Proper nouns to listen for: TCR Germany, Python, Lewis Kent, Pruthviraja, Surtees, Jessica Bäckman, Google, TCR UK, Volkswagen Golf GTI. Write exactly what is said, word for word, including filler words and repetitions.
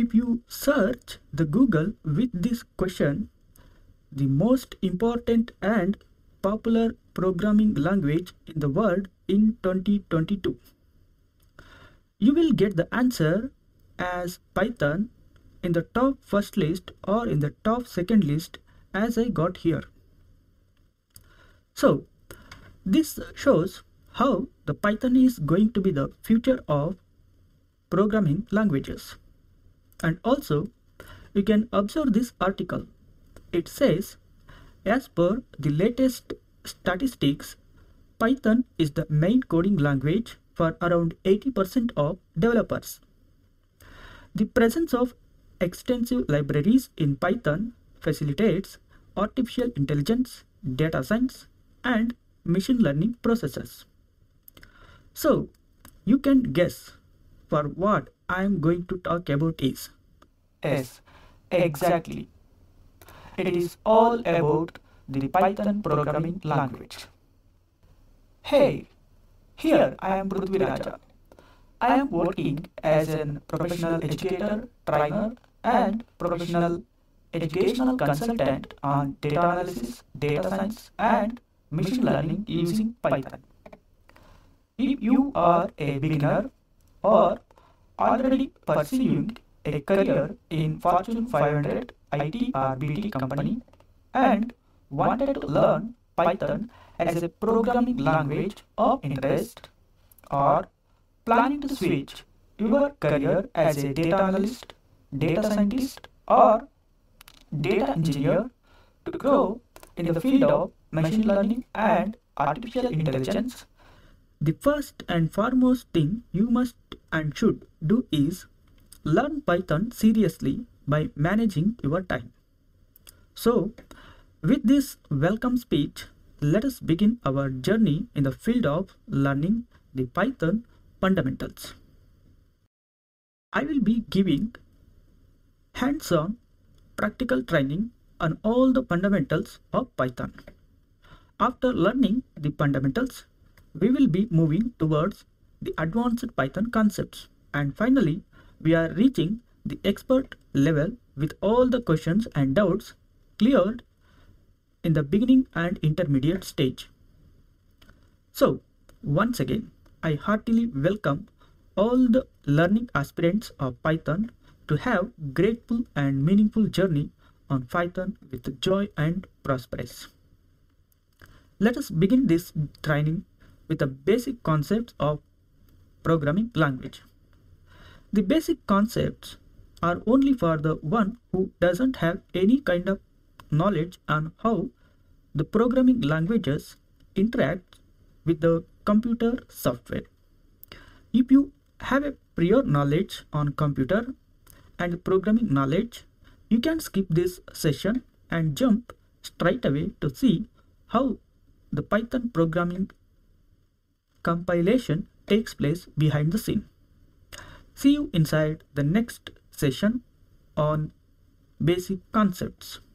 if you search the Google with this question, the most important and popular programming language in the world in twenty twenty-two, you will get the answer as Python in the top first list or in the top second list as I got here. So this shows how the Python is going to be the future of programming languages. And also you can observe this article. It says, as per the latest statistics, Python is the main coding language for around eighty percent of developers. The presence of extensive libraries in Python facilitates artificial intelligence, data science, and machine learning processes. So you can guess for what I am going to talk about is. Yes, exactly. It is all about the Python programming language. Hey, here I am Pruthviraja. I am working as a professional educator, trainer, and professional educational consultant on data analysis, data science, and machine learning using Python. If you are a beginner or already pursuing a career in Fortune five hundred I T or B T company and wanted to learn Python as a programming language of interest, or planning to switch your career as a data analyst, data scientist, or data engineer to grow in the field of machine learning and artificial intelligence, the first and foremost thing you must and should do is learn Python seriously by managing your time. So, with this welcome speech, let us begin our journey in the field of learning the Python fundamentals. I will be giving hands-on practical training on all the fundamentals of Python. After learning the fundamentals, we will be moving towards the advanced Python concepts, and finally we are reaching the expert level with all the questions and doubts cleared in the beginning and intermediate stage. So once again, I heartily welcome all the learning aspirants of Python to have grateful and meaningful journey on Python with joy and prosperous. Let us begin this training with the basic concepts of programming language. The basic concepts are only for the one who doesn't have any kind of knowledge on how the programming languages interact with the computer software. If you have a prior knowledge on computer and programming knowledge, you can skip this session and jump straight away to see how the Python programming compilation takes place behind the scene. See you inside the next session on basic concepts.